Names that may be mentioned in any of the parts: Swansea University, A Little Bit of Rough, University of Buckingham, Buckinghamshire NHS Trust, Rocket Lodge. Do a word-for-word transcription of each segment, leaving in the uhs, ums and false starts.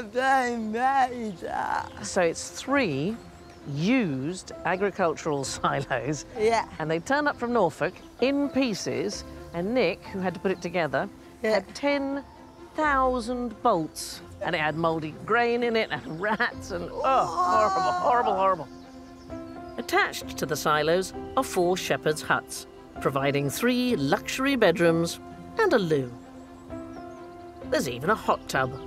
So it's three used agricultural silos. Yeah. And they turned up from Norfolk in pieces, and Nick, who had to put it together, yeah. had ten thousand bolts. And it had mouldy grain in it and rats and, oh, horrible, horrible, horrible. Attached to the silos are four shepherds' huts, providing three luxury bedrooms and a loo. There's even a hot tub.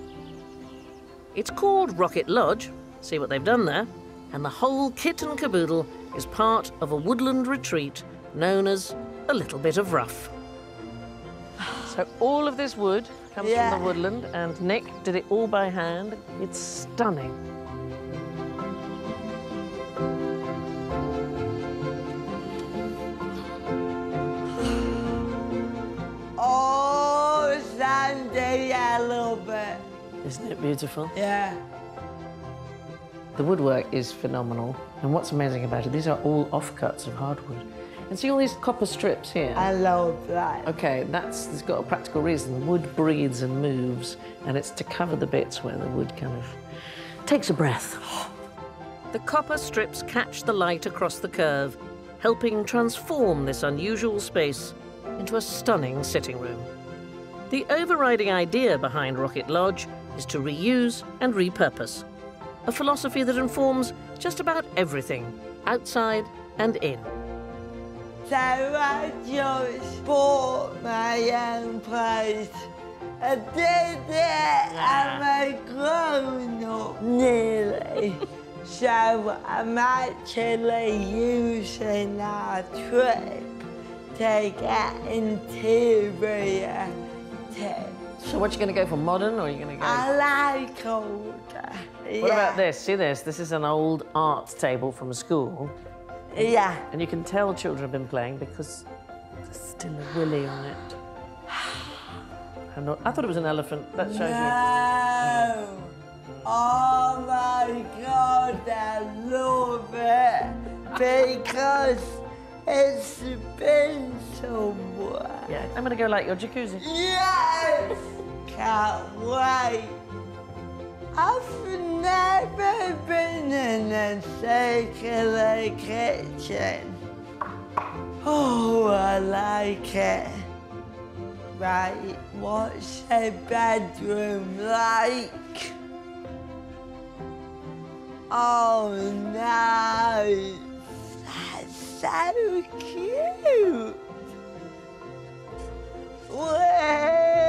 It's called Rocket Lodge, see what they've done there, and the whole kit and caboodle is part of a woodland retreat known as A Little Bit of Rough. So all of this wood comes yeah. from the woodland, and Nick did it all by hand. It's stunning. Oh, Sunday, a little bit. Isn't it beautiful? Yeah. The woodwork is phenomenal, and what's amazing about it, these are all offcuts of hardwood. And see all these copper strips here? I love that. OK, that's it's got a practical reason. Wood breathes and moves, and it's to cover the bits where the wood kind of takes a breath. The copper strips catch the light across the curve, helping transform this unusual space into a stunning sitting room. The overriding idea behind Rocket Lodge is to reuse and repurpose, a philosophy that informs just about everything, outside and in. So I just bought my own place. I did it, I'm a grown-up, nearly. So I'm actually using our trip to get interior tips. So what, you going to go for modern, or are you going to go... I like older. What yeah. about this? See this? This is an old art table from school. Yeah. And you can tell children have been playing because there's still a willy on it. I'm not, I thought it was an elephant. That shows no. you. No! Oh. oh, my God, I love it because it's been somewhere. Yeah, I'm going to go like your jacuzzi. Yes! Can't wait. I've never been in a circular kitchen. Oh, I like it. Right, what's a bedroom like? Oh, no. That's so cute. Wait.